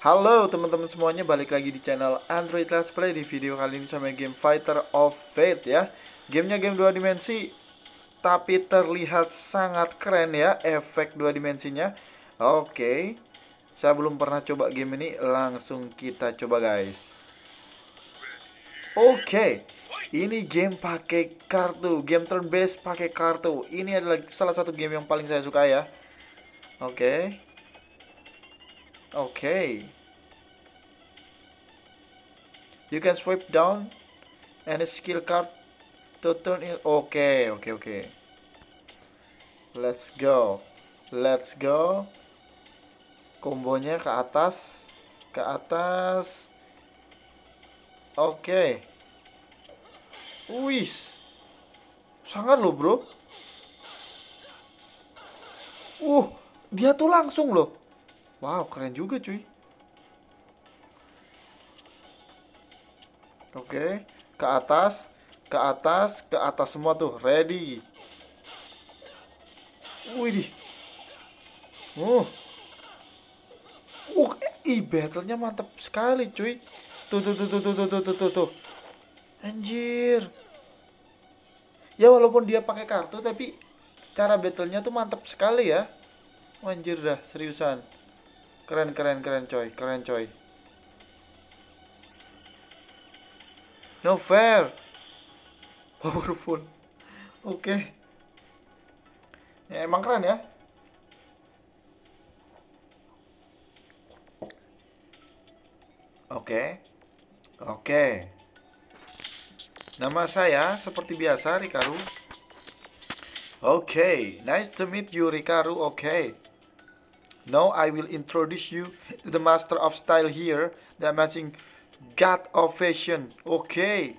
Halo teman-teman semuanya, balik lagi di channel Android Let's Play. Di video kali ini sama game Fighter of Fate ya. Gamenya game 2 dimensi, tapi terlihat sangat keren ya efek 2 dimensinya. Oke, saya belum pernah coba game ini, langsung kita coba guys. Oke, ini game pakai kartu, game turn based pakai kartu. Ini adalah salah satu game yang paling saya suka ya. Oke. Okay, you can swipe down any skill card to turn it. Okay. Let's go. Kombonya ke atas. Okay. Wis, sangat loh bro. Dia tuh langsung loh. Wow, keren juga cuy. Oke, ke atas semua tuh. Ready. Widih. Battle-nya mantap sekali cuy. Tuh. Anjir. Ya walaupun dia pakai kartu tapi cara battle-nya tuh mantap sekali ya. Anjir dah, seriusan. Keren coy. No fair. Powerful. Oke. Ya emang keren ya. Oke. Nama saya seperti biasa Rikaru. Oke. Nice to meet you Rikaru. Oke. Now I will introduce you to the master of style here, the amazing god of fashion. Okay.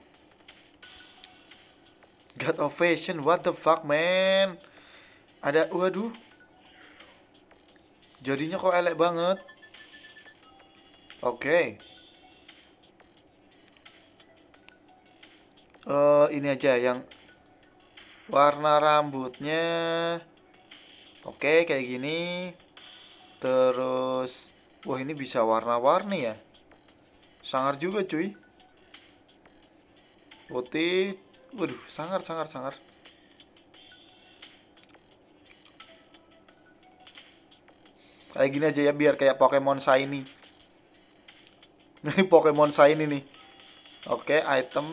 God of fashion, what the fuck man? Waduh. Jadinya kok elek banget. Okay. Ini aja yang warna rambutnya. Okay, kayak gini. Terus, wah ini bisa warna-warni ya. Sangar juga cuy. Putih. Waduh, sangar. Kayak gini aja ya, biar kayak Pokemon Shiny. Ini Pokemon Shiny nih. Oke, item.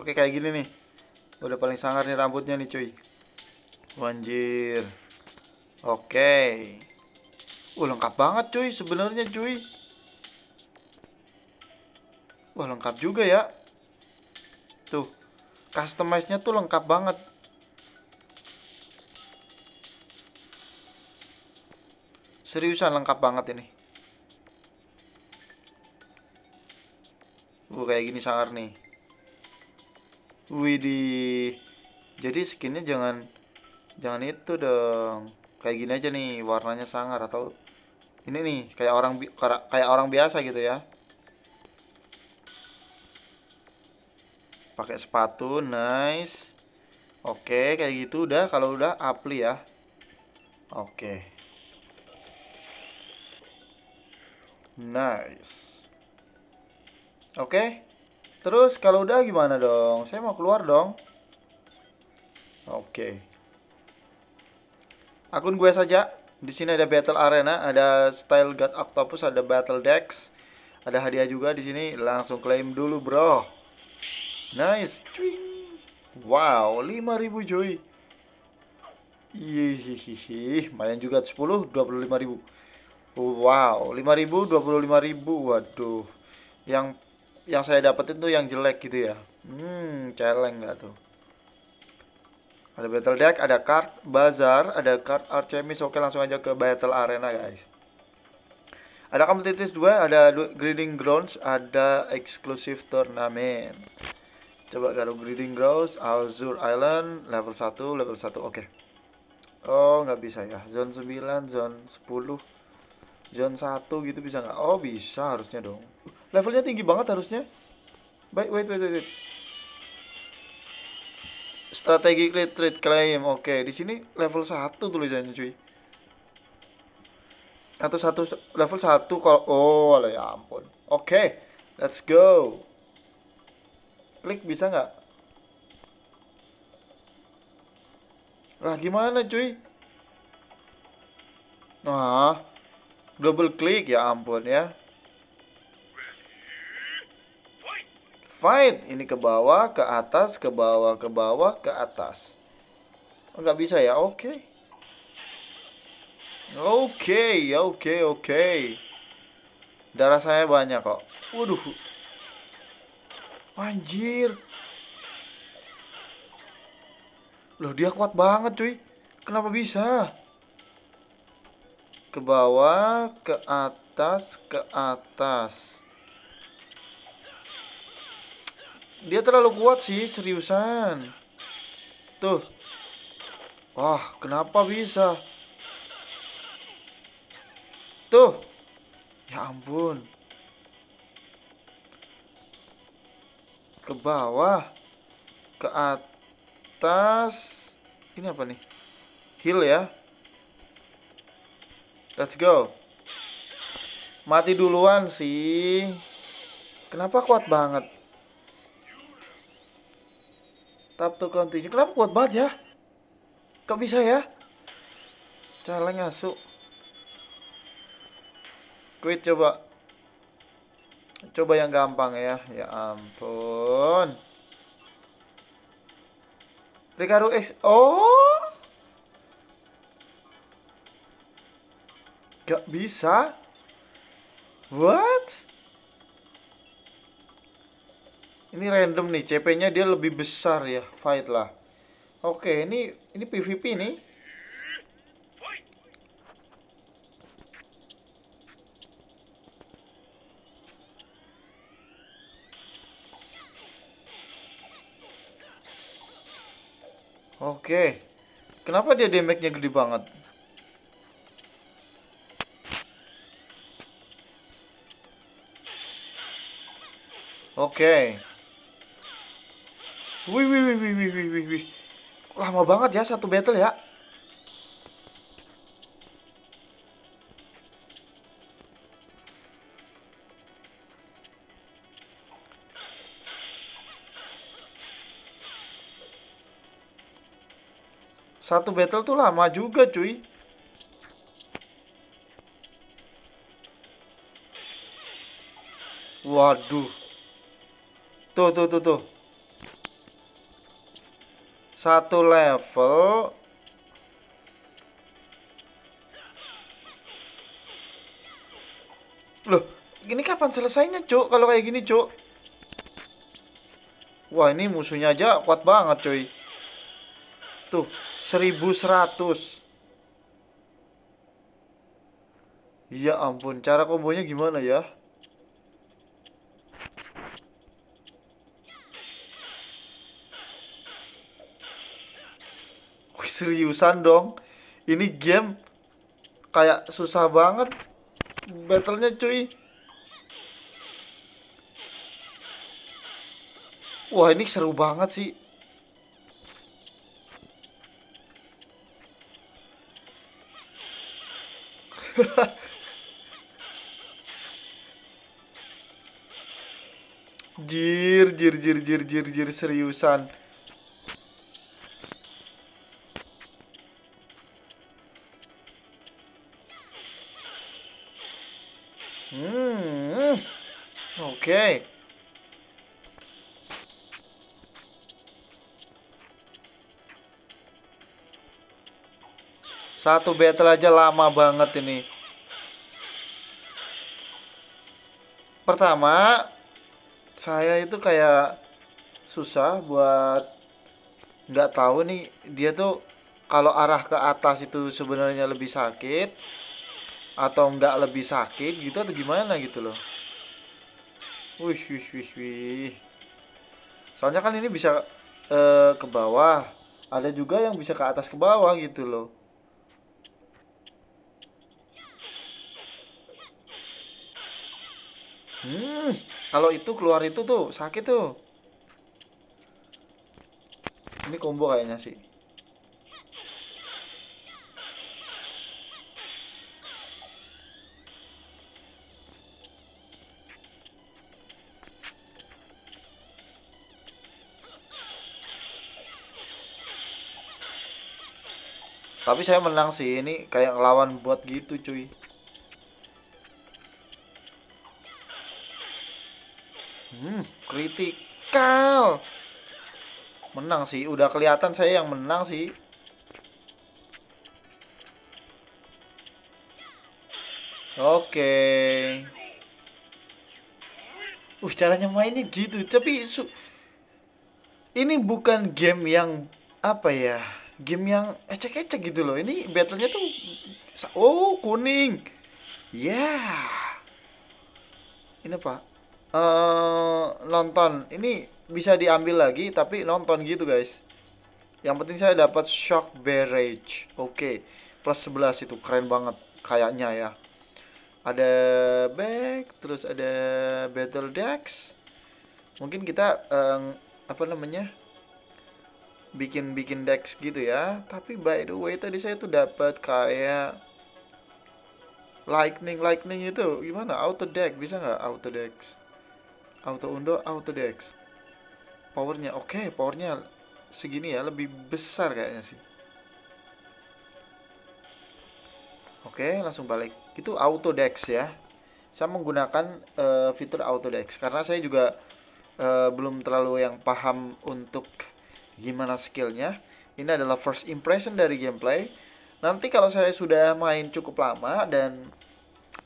Oke, kayak gini nih. Udah paling sangar nih rambutnya nih cuy. Anjir. Oke. Lengkap banget cuy sebenarnya cuy. Wah, lengkap juga ya. Tuh, customize-nya tuh lengkap banget. Seriusan lengkap banget ini. Kayak gini sangar nih. Widih. Jadi skinnya jangan itu dong. Kayak gini aja nih, warnanya sangar atau ini nih, kayak orang biasa gitu ya. Pakai sepatu, nice. Oke, kayak gitu udah, kalau udah apply ya. Oke. Nice. Oke. Terus kalau udah gimana dong? Saya mau keluar dong. Oke. Akun gue saja. Di sini ada battle arena, ada style god octopus, ada battle decks, ada hadiah juga di sini. Langsung claim dulu bro. Nice. Wow, 5.000 cuy. Mayan juga 10, 25.000. Wow, 5.000, 25.000. Waduh. Yang saya dapetin tuh yang jelek gitu ya. Celeng nggak tuh. Ada battle deck, ada card bazar, ada card Archimis. Oke, langsung aja ke battle arena guys. Ada competitive 2, ada grading grounds, ada exclusive turnamen. Coba kalau grading grounds, Azure Island, level 1. Oke. Oh, nggak bisa ya. Zone 9, zone 10, zone 1 gitu bisa nggak? Oh, bisa harusnya dong. Levelnya tinggi banget harusnya. Baik, wait. Strategi trade claim. Oke, di sini level 1 tulisannya cuy. 1-1 level 1 kalau oh lah ya ampun. Oke, let's go. Klik bisa nggak? Lah gimana cuy? Nah, double klik ya ampun ya. Fight, ini ke bawah, ke atas, ke bawah, ke bawah, ke atas. Enggak bisa ya. Oke. Oke. Darah saya banyak kok. Waduh. Anjir. Loh, dia kuat banget, cuy. Kenapa bisa? Ke bawah, ke atas, ke atas. Dia terlalu kuat sih, seriusan. Tuh. Wah, kenapa bisa? Tuh. Ya ampun. Ke bawah, ke atas. Ini apa nih? Heal ya. Let's go. Mati duluan sih. Kenapa kuat banget? Tap to continue. Kenapa kuat banget ya? Kok bisa ya? Cara ngasuk. Quit coba. Coba yang gampang ya. Ya ampun. Rikaru X. Oh. Gak bisa. What? Ini random nih, CP-nya dia lebih besar ya, fight lah. Oke, ini PVP nih. Oke. Kenapa dia damage-nya gede banget? Oke. Wih. Lama banget ya satu battle ya. Satu battle tuh lama juga, cuy. Waduh. Tuh. Satu level. Loh, ini kapan selesainya, Cuk? Kalau kayak gini, Cuk. Wah, ini musuhnya aja kuat banget, cuy. Tuh, 1100. Ya ampun, cara kombonya gimana ya? Seriusan dong, ini game kayak susah banget battlenya cuy. Wah ini seru banget sih. Jir seriusan. Oke. Satu battle aja lama banget ini. Pertama, saya itu kayak susah buat nggak tahu nih dia tuh kalau arah ke atas itu sebenarnya lebih sakit atau nggak lebih sakit gitu atau gimana gitu loh. Wih. Soalnya kan ini bisa ke bawah. Ada juga yang bisa ke atas ke bawah gitu loh. Kalau itu keluar itu tuh sakit tuh. Ini combo kayaknya sih. Tapi saya menang sih, ini kayak ngelawan bot gitu cuy. Kritikal. Menang sih, udah kelihatan saya yang menang sih. Oke. Caranya mainnya gitu, tapi ini bukan game yang apa ya? Game yang ecek-ecek gitu loh. Ini battle-nya tuh kuning. Yeah. Ini apa? Nonton. Ini bisa diambil lagi tapi nonton gitu, guys. Yang penting saya dapat shock barrage. Oke. Plus 11 itu keren banget kayaknya ya. Ada back, terus ada battle decks. Mungkin kita bikin decks gitu ya. Tapi by the way tadi saya tuh dapat kayak lightning itu gimana? Auto deck bisa nggak? Auto decks, auto decks. Powernya powernya segini ya, lebih besar kayaknya sih. Oke, langsung balik. Itu auto dex ya. Saya menggunakan fitur auto dex karena saya juga belum terlalu yang paham untuk gimana skillnya. Ini adalah first impression dari gameplay. Nanti kalau saya sudah main cukup lama dan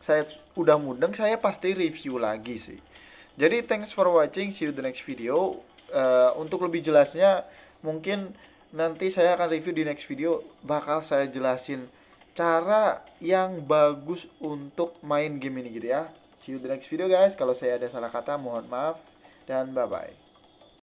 saya udah mudeng, saya pasti review lagi sih. Jadi thanks for watching, see you the next video. Untuk lebih jelasnya mungkin nanti saya akan review di next video. Bakal saya jelasin cara yang bagus untuk main game ini gitu ya. See you the next video guys. Kalau saya ada salah kata mohon maaf dan bye bye.